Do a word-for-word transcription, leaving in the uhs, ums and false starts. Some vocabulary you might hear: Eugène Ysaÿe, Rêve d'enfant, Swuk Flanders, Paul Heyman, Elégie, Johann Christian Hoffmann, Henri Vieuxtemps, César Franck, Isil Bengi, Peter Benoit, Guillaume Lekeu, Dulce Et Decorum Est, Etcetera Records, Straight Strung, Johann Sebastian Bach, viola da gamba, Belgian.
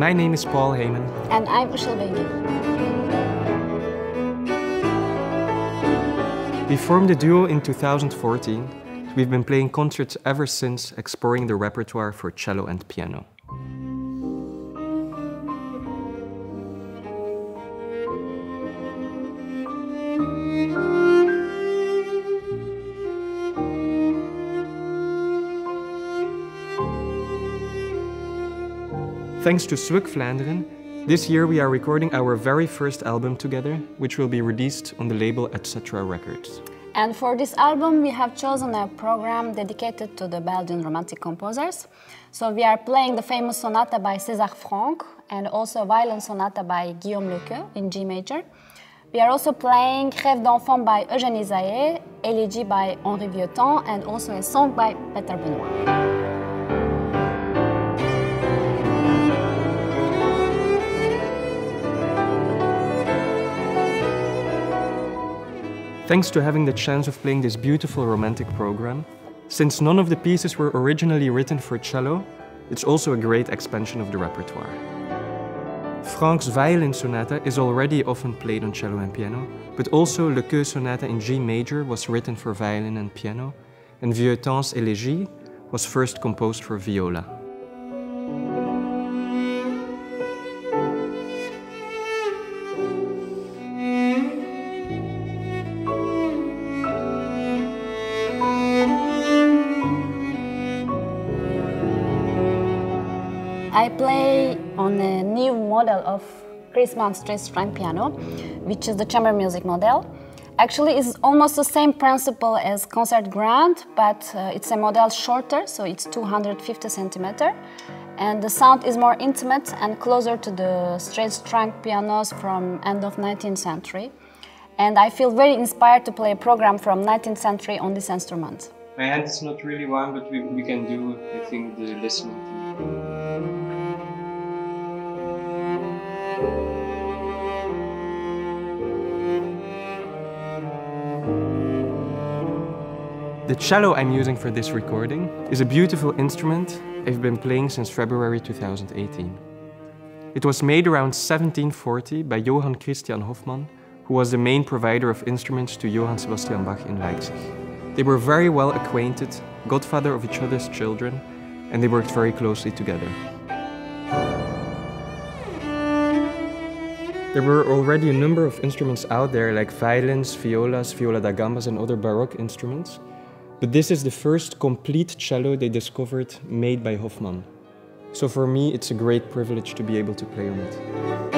My name is Paul Heyman. And I'm Isil Bengi. We formed the duo in two thousand fourteen. We've been playing concerts ever since, exploring the repertoire for cello and piano. Thanks to Swuk Flanders, this year we are recording our very first album together, which will be released on the label Etcetera Records. And for this album we have chosen a program dedicated to the Belgian Romantic composers. So we are playing the famous sonata by César Franck and also a violin sonata by Guillaume Lekeu in G major. We are also playing Rêve d'enfant by Eugène Ysaÿe, Elégie by Henri Vieuxtemps and also a song by Peter Benoit. Thanks to having the chance of playing this beautiful romantic program, since none of the pieces were originally written for cello, it's also a great expansion of the repertoire. Franck's violin sonata is already often played on cello and piano, but also Lekeu's sonata in G major was written for violin and piano, and Vieuxtemp's Elégie was first composed for viola. I play on a new model of Chris Maene's string piano, which is the chamber music model. Actually, it's almost the same principle as Concert Grand, but uh, it's a model shorter, so it's two hundred fifty centimeters. And the sound is more intimate and closer to the straight string pianos from end of nineteenth century. And I feel very inspired to play a program from nineteenth century on this instrument. My hand is not really one, but we, we can do, I think, the listening. The cello I'm using for this recording is a beautiful instrument I've been playing since February two thousand eighteen. It was made around seventeen forty by Johann Christian Hoffmann, who was the main provider of instruments to Johann Sebastian Bach in Leipzig. They were very well acquainted, godfather of each other's children, and they worked very closely together. There were already a number of instruments out there, like violins, violas, viola da gambas, and other Baroque instruments. But this is the first complete cello they discovered made by Hoffmann. So for me, it's a great privilege to be able to play on it.